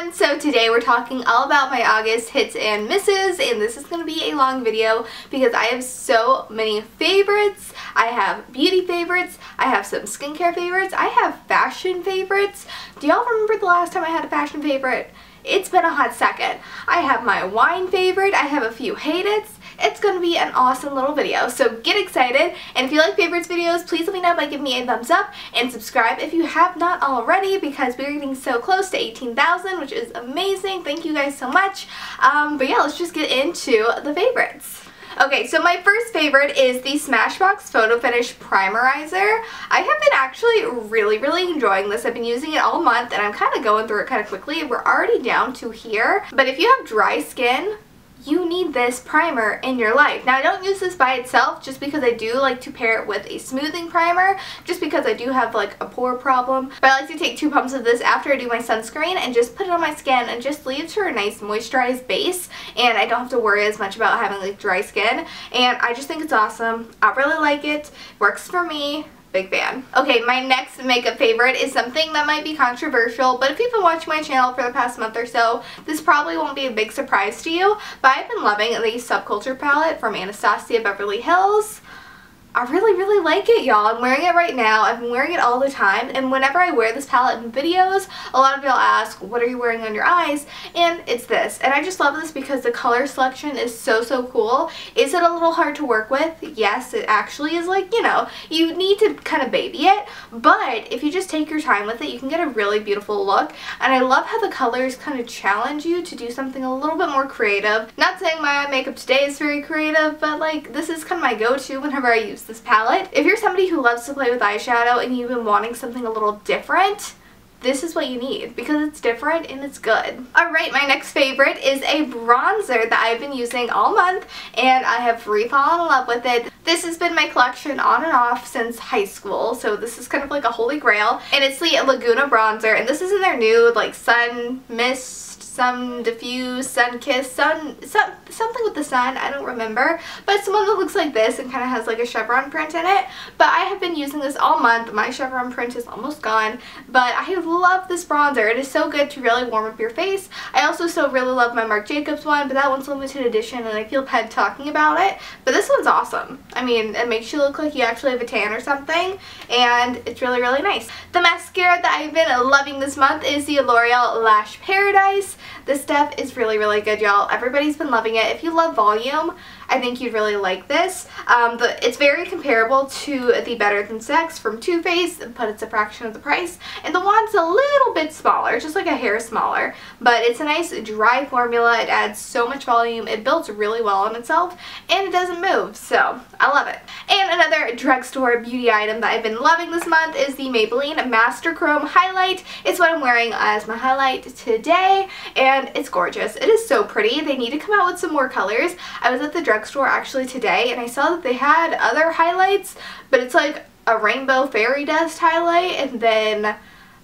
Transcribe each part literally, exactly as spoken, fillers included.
everyone! So today we're talking all about my August hits and misses, and this is going to be a long video because I have so many favorites. I have beauty favorites, I have some skincare favorites, I have fashion favorites. Do y'all remember the last time I had a fashion favorite? It's been a hot second. I have my wine favorite, I have a few hate-its. It's going to be an awesome little video, so get excited. And if you like favorites videos, please let me know by giving me a thumbs up and subscribe if you have not already, because we're getting so close to eighteen thousand, which is amazing. Thank you guys so much. Um, but yeah, let's just get into the favorites. Okay, so my first favorite is the Smashbox Photo Finish Primerizer. I have been actually really, really enjoying this. I've been using it all month, and I'm kind of going through it kind of quickly. We're already down to here. But if you have dry skin, you need this primer in your life. Now, I don't use this by itself just because I do like to pair it with a smoothing primer, just because I do have like a pore problem. But I like to take two pumps of this after I do my sunscreen and just put it on my skin, and just leaves for a nice moisturized base, and I don't have to worry as much about having like dry skin. And I just think it's awesome. I really like it. Works for me. Big fan. Okay, my next makeup favorite is something that might be controversial, but if you've been watching my channel for the past month or so, this probably won't be a big surprise to you, but I've been loving the Subculture palette from Anastasia Beverly Hills. I really, really like it, y'all. I'm wearing it right now. I've been wearing it all the time, and whenever I wear this palette in videos, a lot of y'all ask, what are you wearing on your eyes? And it's this. And I just love this because the color selection is so, so cool. Is it a little hard to work with? Yes, it actually is. Like, you know, you need to kind of baby it, but if you just take your time with it, you can get a really beautiful look. And I love how the colors kind of challenge you to do something a little bit more creative. Not saying my eye makeup today is very creative, but like, this is kind of my go-to whenever I use this palette. If you're somebody who loves to play with eyeshadow and you've been wanting something a little different, this is what you need, because it's different and it's good. Alright, my next favorite is a bronzer that I've been using all month, and I have re-fallen in love with it. This has been my collection on and off since high school, so this is kind of like a holy grail. And it's the Laguna bronzer, and this is in their new like sun mist, Sun Diffuse, Sun Kiss, Sun, sun something with the sun, I don't remember. But it's the one that looks like this and kind of has like a chevron print in it. But I have been using this all month. My chevron print is almost gone, but I love this bronzer. It is so good to really warm up your face. I also so really love my Marc Jacobs one, but that one's limited edition and I feel bad talking about it. But this one's awesome. I mean, it makes you look like you actually have a tan or something, and it's really, really nice. The mascara that I've been loving this month is the L'Oreal Lash Paradise. This stuff is really, really good, y'all. Everybody's been loving it. If you love volume, I think you'd really like this. Um, the, it's very comparable to the Better Than Sex from Too Faced, but it's a fraction of the price. And the wand's a little bit smaller, just like a hair smaller. But it's a nice dry formula. It adds so much volume. It builds really well on itself, and it doesn't move, so I love it. And another drugstore beauty item that I've been loving this month is the Maybelline Master Chrome Highlight. It's what I'm wearing as my highlight today, and it's gorgeous. It is so pretty. They need to come out with some more colors. I was at the drugstore store actually today, and I saw that they had other highlights, but it's like a rainbow fairy dust highlight and then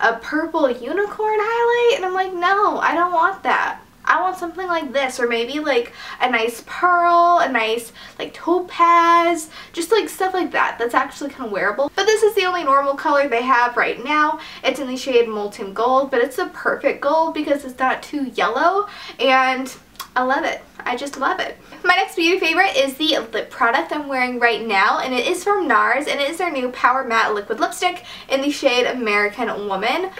a purple unicorn highlight, and I'm like, no, I don't want that. I want something like this, or maybe like a nice pearl, a nice like topaz, just like stuff like that that's actually kind of wearable. But this is the only normal color they have right now. It's in the shade Molten Gold, but it's the perfect gold because it's not too yellow, and I love it. I just love it. My next beauty favorite is the lip product I'm wearing right now, and it is from NARS, and it is their new Power Matte Liquid Lipstick in the shade American Woman.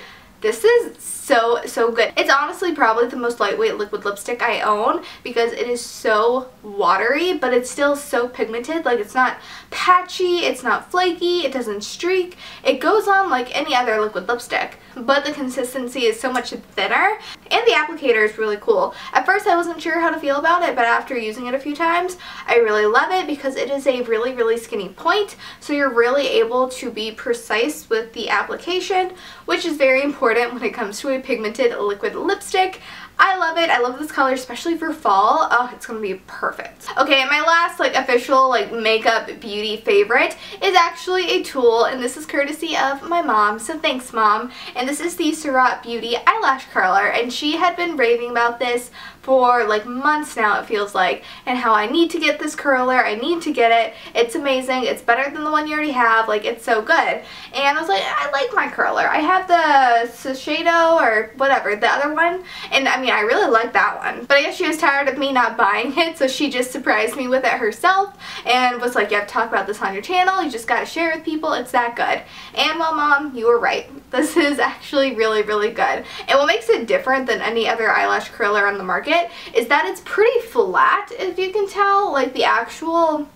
This is so, so good. It's honestly probably the most lightweight liquid lipstick I own because it is so watery, but it's still so pigmented. Like, it's not patchy, it's not flaky, it doesn't streak. It goes on like any other liquid lipstick, but the consistency is so much thinner, and the applicator is really cool. At first I wasn't sure how to feel about it, but after using it a few times, I really love it because it is a really, really skinny point, so you're really able to be precise with the application, which is very important when it comes to a pigmented liquid lipstick. I love it. I love this color, especially for fall. Oh, it's gonna be perfect. Okay, and my last like official like makeup beauty favorite is actually a tool, and this is courtesy of my mom, so thanks, Mom. And this is the Surratt Beauty eyelash curler, and she had been raving about this for like months now, it feels like, and how I need to get this curler, I need to get it, it's amazing, it's better than the one you already have, like, it's so good. And I was like, I like my curler. I have the Sushedo or or whatever, the other one. And I mean, I really like that one, but I guess she was tired of me not buying it, so she just surprised me with it herself and was like, you have to talk about this on your channel, you just gotta share with people, it's that good. And well, Mom, you were right. This is actually really, really good. And what makes it different than any other eyelash curler on the market is that it's pretty flat, if you can tell. Like the actual,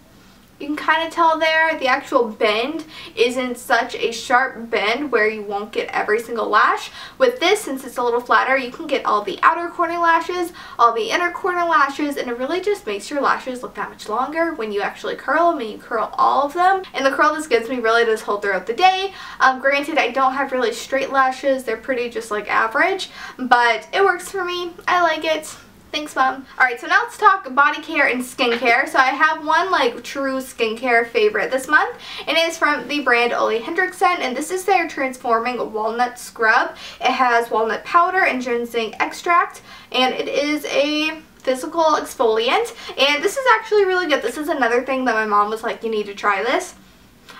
you can kind of tell there, the actual bend isn't such a sharp bend where you won't get every single lash. With this, since it's a little flatter, you can get all the outer corner lashes, all the inner corner lashes, and it really just makes your lashes look that much longer when you actually curl them, and you curl all of them. And the curl this gives me really does hold throughout the day. Um, granted, I don't have really straight lashes, they're pretty just like average, but it works for me, I like it. Thanks, Mom. Alright, so now let's talk body care and skincare. So I have one like true skincare favorite this month, and it is from the brand Ole Henriksen, and this is their Transforming Walnut Scrub. It has walnut powder and ginseng extract, and it is a physical exfoliant, and this is actually really good. This is another thing that my mom was like, you need to try this.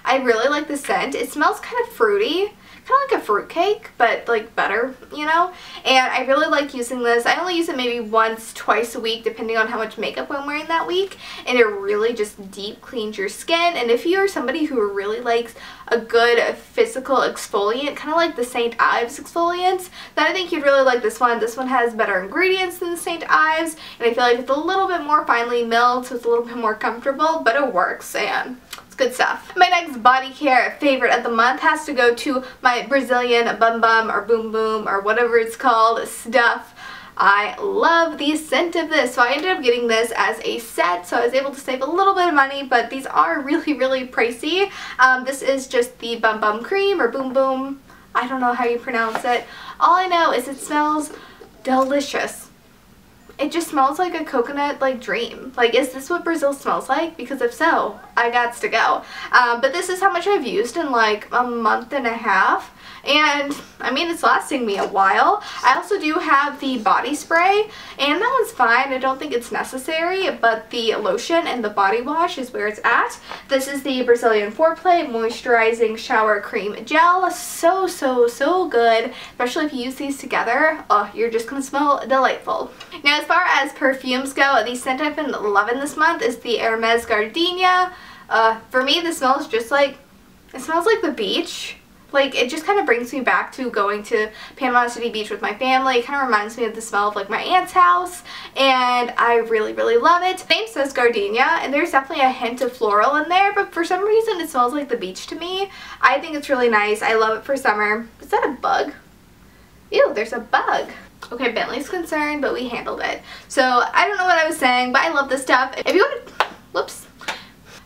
I really like the scent. It smells kind of fruity, kind of like a fruitcake, but like better, you know? And I really like using this. I only use it maybe once, twice a week, depending on how much makeup I'm wearing that week. And it really just deep cleans your skin. And if you're somebody who really likes a good physical exfoliant, kind of like the Saint Ives exfoliants, then I think you'd really like this one. This one has better ingredients than the Saint Ives, and I feel like it's a little bit more finely milled, so it's a little bit more comfortable, but it works, and good stuff. My next body care favorite of the month has to go to my Brazilian Bum Bum or Boom Boom or whatever it's called stuff. I love the scent of this, so I ended up getting this as a set, so I was able to save a little bit of money, but these are really, really pricey. Um, this is just the Bum Bum Cream or Boom Boom. I don't know how you pronounce it. All I know is it smells delicious. It just smells like a coconut like dream. Like, is this what Brazil smells like? Because if so, I gots to go. Um, but this is how much I've used in like a month and a half. And I mean, it's lasting me a while. I also do have the body spray, and that one's fine. I don't think it's necessary, but the lotion and the body wash is where it's at. This is the Brazilian Foreplay Moisturizing Shower Cream Gel. So, so, so good. Especially if you use these together, oh, you're just gonna smell delightful. Now, as far as perfumes go, the scent I've been loving this month is the Hermes Gardenia. Uh, for me, this smells just like, it smells like the beach. Like, it just kind of brings me back to going to Panama City Beach with my family. It kind of reminds me of the smell of, like, my aunt's house, and I really, really love it. The name says Gardenia, and there's definitely a hint of floral in there, but for some reason it smells like the beach to me. I think it's really nice. I love it for summer. Is that a bug? Ew, there's a bug. Okay, Bentley's concerned, but we handled it. So, I don't know what I was saying, but I love this stuff. If you want to... Whoops.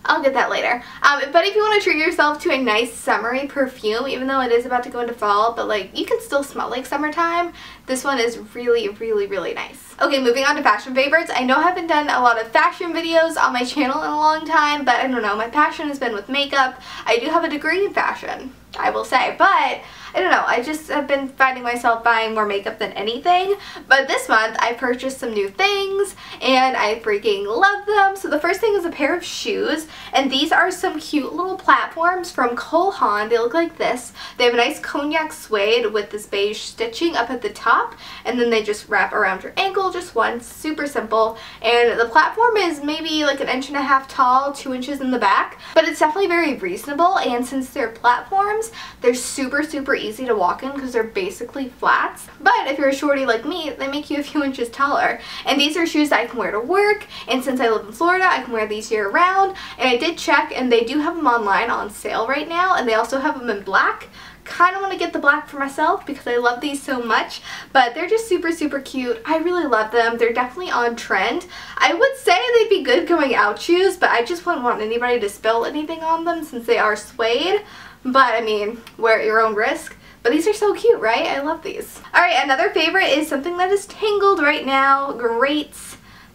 I'll get that later. Um, but if you want to treat yourself to a nice summery perfume, even though it is about to go into fall, but like you can still smell like summertime, this one is really, really, really nice. Okay, moving on to fashion favorites. I know I haven't done a lot of fashion videos on my channel in a long time, but I don't know, my passion has been with makeup. I do have a degree in fashion, I will say, but I don't know, I just have been finding myself buying more makeup than anything. But this month I purchased some new things and I freaking love them. So the first thing is a pair of shoes, and these are some cute little platforms from Cole Haan. They look like this. They have a nice cognac suede with this beige stitching up at the top, and then they just wrap around your ankle, just one, super simple. And the platform is maybe like an inch and a half tall, two inches in the back, but it's definitely very reasonable. And since they're platforms, they're super, super easy to walk in because they're basically flats. But if you're a shorty like me, they make you a few inches taller. And these are shoes that I can wear to work, and since I live in Florida, I can wear these year round. And I did check, and they do have them online on sale right now, and they also have them in black. Kind of want to get the black for myself because I love these so much, but they're just super, super cute. I really love them. They're definitely on trend. I would say they'd be good going out shoes, but I just wouldn't want anybody to spill anything on them since they are suede. But I mean, wear at your own risk. But these are so cute, right? I love these. Alright, another favorite is something that is tangled right now. Great.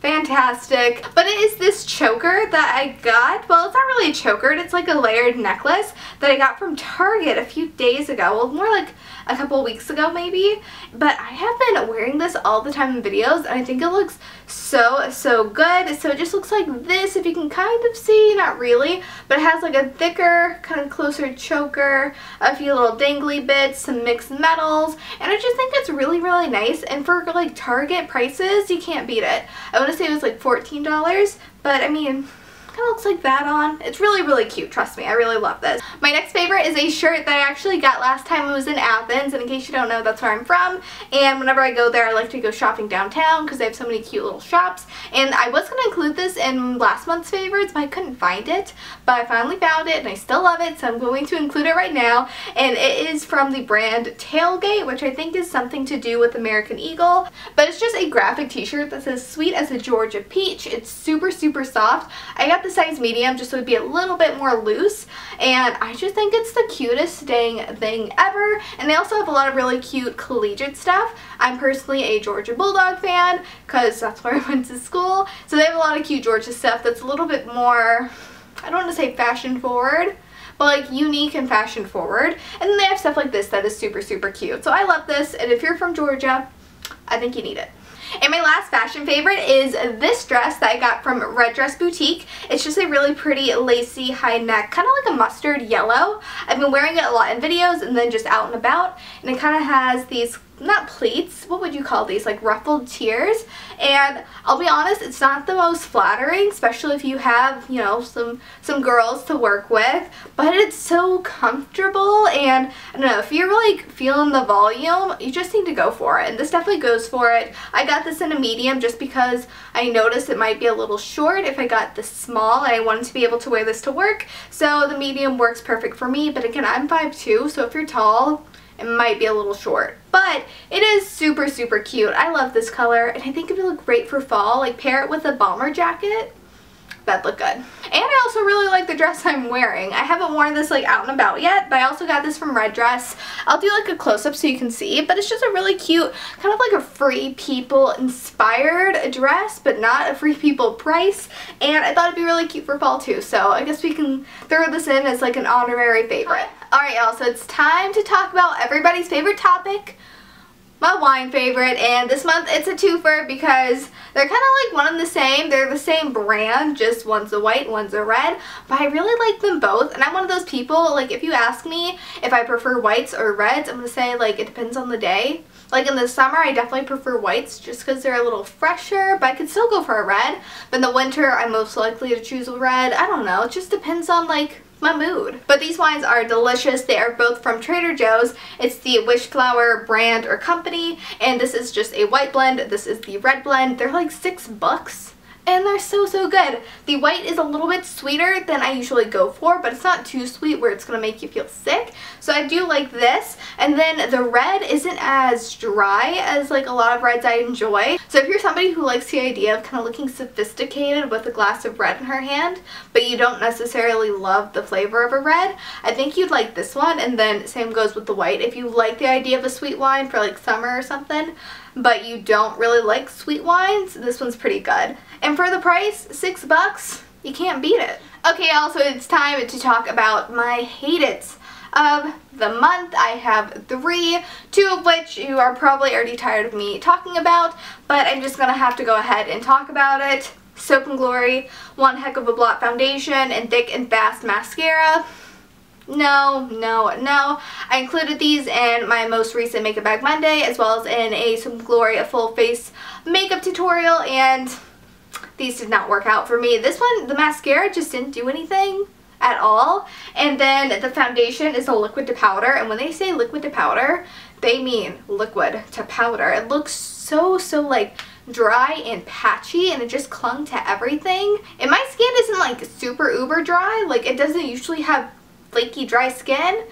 fantastic. But it is this choker that I got. Well, it's not really a choker, it's like a layered necklace that I got from Target a few days ago. Well, more like a couple weeks ago maybe. But I have been wearing this all the time in videos and I think it looks so, so good. So it just looks like this, if you can kind of see, not really, but it has like a thicker, kind of closer choker, a few little dangly bits, some mixed metals, and I just think it's really, really nice. And for like Target prices, you can't beat it. I want to say it was like fourteen dollars, but I mean, kind of looks like that on. It's really, really cute. Trust me, I really love this. My next favorite is a shirt that I actually got last time I was in Athens, and in case you don't know, that's where I'm from, and whenever I go there I like to go shopping downtown because they have so many cute little shops. And I was going to include this in last month's favorites, but I couldn't find it, but I finally found it and I still love it, so I'm going to include it right now. And it is from the brand Tailgate, which I think is something to do with American Eagle, but it's just a graphic t-shirt that says "Sweet as a Georgia Peach." It's super, super soft. I got the size medium just so it'd be a little bit more loose, and I just think it's the cutest dang thing ever. And they also have a lot of really cute collegiate stuff. I'm personally a Georgia Bulldog fan because that's where I went to school, so they have a lot of cute Georgia stuff that's a little bit more, I don't want to say fashion forward, but like unique and fashion forward. And then they have stuff like this that is super, super cute. So I love this, and if you're from Georgia, I think you need it. And my last fashion favorite is this dress that I got from Red Dress Boutique. It's just a really pretty lacy high neck, kind of like a mustard yellow. I've been wearing it a lot in videos and then just out and about, and it kind of has these, not pleats, what would you call these, like ruffled tiers. And I'll be honest, it's not the most flattering, especially if you have, you know, some some girls to work with, but it's so comfortable. And I don't know, if you're really feeling the volume, you just need to go for it, and this definitely goes for it. I got this in a medium just because I noticed it might be a little short if I got this small, and I wanted to be able to wear this to work, so the medium works perfect for me. But again, I'm five two, so if you're tall, it might be a little short, but it is super, super cute. I love this color, and I think it would look great for fall. Like, pair it with a bomber jacket, that'd look good. And I also really like the dress I'm wearing. I haven't worn this like out and about yet, but I also got this from Red Dress. I'll do like a close-up so you can see, but it's just a really cute, kind of like a Free People inspired dress, but not a Free People price. And I thought it'd be really cute for fall too, so I guess we can throw this in as like an honorary favorite. Alright y'all, so it's time to talk about everybody's favorite topic, my wine favorite. And this month it's a twofer because they're kind of like one and the same. They're the same brand, just one's a white, one's a red, but I really like them both. And I'm one of those people, like if you ask me if I prefer whites or reds, I'm gonna say like it depends on the day. Like in the summer I definitely prefer whites just because they're a little fresher, but I could still go for a red. But in the winter I'm most likely to choose a red. I don't know, it just depends on like my mood. But these wines are delicious. They are both from Trader Joe's. It's the Wishflower brand or company, and this is just a white blend. This is the red blend. They're like six bucks and they're so, so good. The white is a little bit sweeter than I usually go for, but it's not too sweet where it's gonna make you feel sick, so I do like this. And then the red isn't as dry as like a lot of reds I enjoy, so if you're somebody who likes the idea of kind of looking sophisticated with a glass of red in her hand, but you don't necessarily love the flavor of a red, I think you'd like this one. And then same goes with the white. If you like the idea of a sweet wine for like summer or something, but you don't really like sweet wines, this one's pretty good. And for the price, six bucks, you can't beat it. Okay, also it's time to talk about my hate it of the month. I have three, two of which you are probably already tired of me talking about, but I'm just gonna have to go ahead and talk about it. Soap and Glory, One Heck of a Blot foundation, and Thick and Fast mascara. No, no, no. I included these in my most recent Makeup Bag Monday, as well as in a Soap and Glory a full face makeup tutorial, and these did not work out for me. This one, the mascara just didn't do anything at all. And then the foundation is a liquid to powder, and when they say liquid to powder, they mean liquid to powder. It looks so, so like dry and patchy, and it just clung to everything. And my skin isn't like super uber dry, like it doesn't usually have flaky dry skin,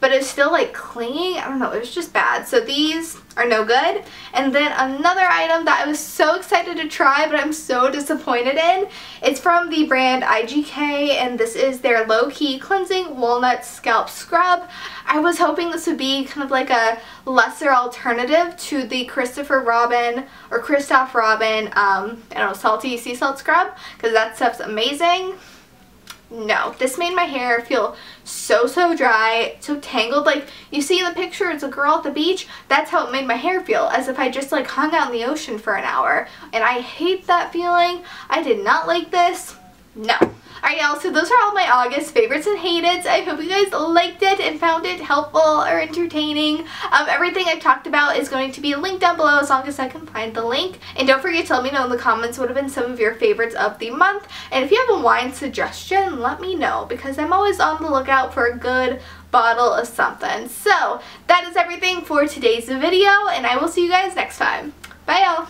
but it's still like clinging. I don't know, it was just bad. So these are no good. And then another item that I was so excited to try, but I'm so disappointed in. It's from the brand I G K, and this is their Low Key Cleansing Walnut Scalp Scrub. I was hoping this would be kind of like a lesser alternative to the Christopher Robin or Christoph Robin, um, I don't know, salty sea salt scrub, because that stuff's amazing. No, this made my hair feel so, so dry, so tangled. Like, you see in the picture, it's a girl at the beach. That's how it made my hair feel, as if I just, like, hung out in the ocean for an hour. And I hate that feeling. I did not like this. No. Alright, y'all, so those are all my August favorites and hateds. I hope you guys liked it and found it helpful or entertaining. Um, everything I talked about is going to be linked down below as long as I can find the link. And don't forget to let me know in the comments what have been some of your favorites of the month. And if you have a wine suggestion, let me know, because I'm always on the lookout for a good bottle of something. So, that is everything for today's video, and I will see you guys next time. Bye, y'all!